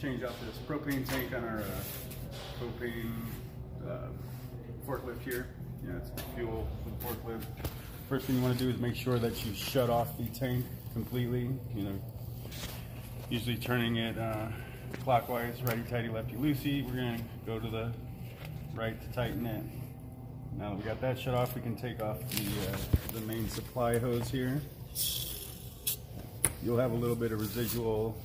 change out this propane tank on our propane forklift here. Yeah, it's the fuel for the forklift. First thing you want to do is make sure that you shut off the tank completely. You know, usually turning it clockwise, righty-tighty, lefty-loosey. We're going to go to the right to tighten it. Now that we got that shut off, we can take off the main supply hose here. You'll have a little bit of residual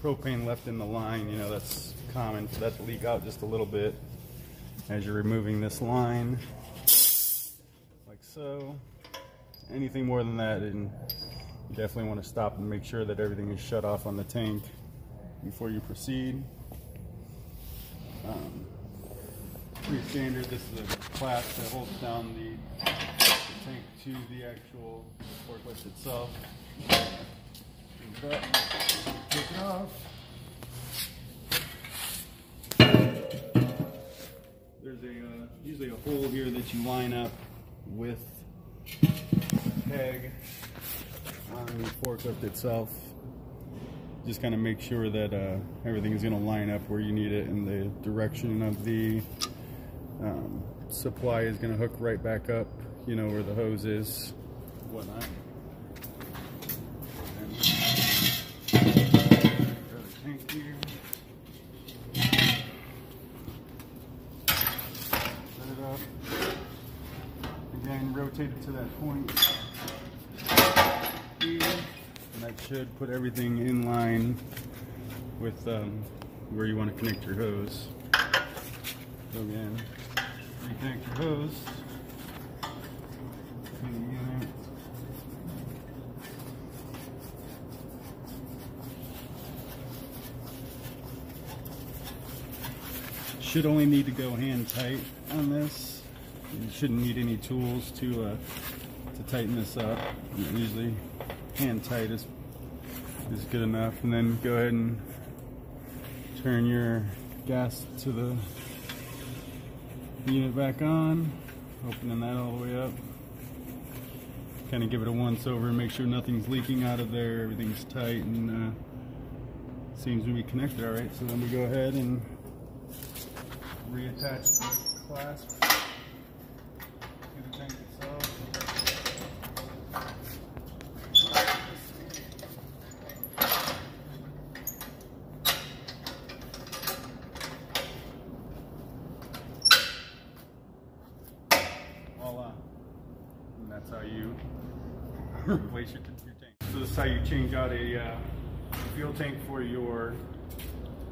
propane left in the line. You know, that's common for that to leak out just a little bit as you're removing this line, like so. Anything more than that, and you definitely want to stop and make sure that everything is shut off on the tank before you proceed. Pretty standard. This is a clasp that holds down the tank to the actual forklift itself. Take it off. There's usually a hole here that you line up with a peg on the forklift itself. Just kind of make sure that everything is going to line up where you need it, and the direction of the supply is going to hook right back up, you know, where the hose is, whatnot. Thank you. Set it up. Again, rotate it to that point. And that should put everything in line with where you want to connect your hose. So again, reconnect your hose. Should only need to go hand tight on this. You shouldn't need any tools to tighten this up. Usually hand tight is good enough. And then go ahead and turn your gas to the unit back on, opening that all the way up. Kind of give it a once over, make sure nothing's leaking out of there, everything's tight, and seems to be connected all right. So then we go ahead and reattach the clasp to the tank itself. Voila. And that's how you replace your tank. So this is how you change out a fuel tank for your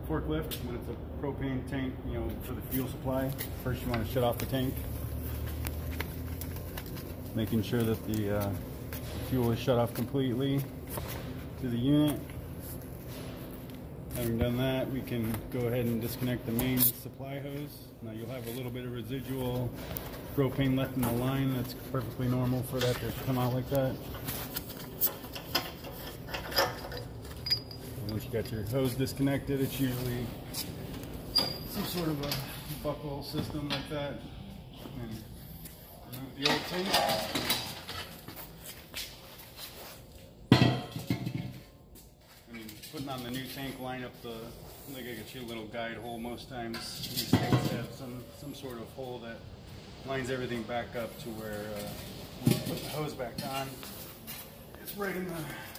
forklift. When it's a propane tank, you know, for the fuel supply, first you want to shut off the tank, making sure that the fuel is shut off completely to the unit. Having done that, we can go ahead and disconnect the main supply hose. Now you'll have a little bit of residual propane left in the line. That's perfectly normal for that to come out like that. Once you got your hose disconnected, it's usually some sort of a buckle system like that. And remove the old tank. I mean, putting on the new tank, line up the, I think I got you a little guide hole most times. These tanks have some sort of hole that lines everything back up to where when you put the hose back on, it's right in the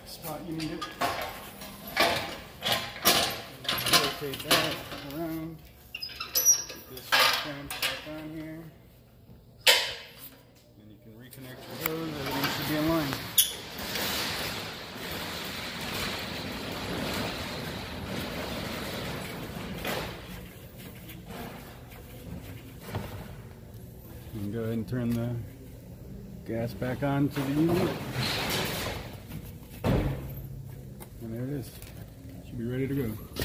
spot you need it. Rotate that around, get this clamp back on here, and you can reconnect your hose. Everything should be in line. You can go ahead and turn the gas back on to the unit, and there it is. Should be ready to go.